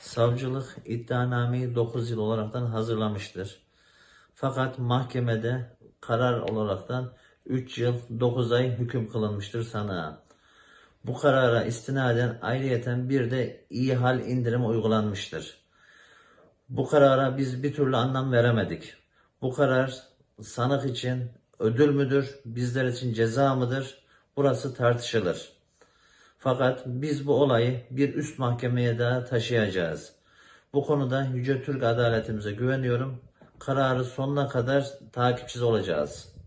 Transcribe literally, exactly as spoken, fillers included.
savcılık iddianameyi dokuz yıl olaraktan hazırlamıştır. Fakat mahkemede karar olaraktan üç yıl dokuz ay hüküm kılınmıştır sanığa. Bu karara istinaden ayrıyeten bir de ihal indirimi uygulanmıştır. Bu karara biz bir türlü anlam veremedik. Bu karar sanık için ödül müdür, bizler için ceza mıdır? Burası tartışılır. Fakat biz bu olayı bir üst mahkemeye daha taşıyacağız. Bu konuda Yüce Türk adaletimize güveniyorum. Kararı sonuna kadar takipçisi olacağız.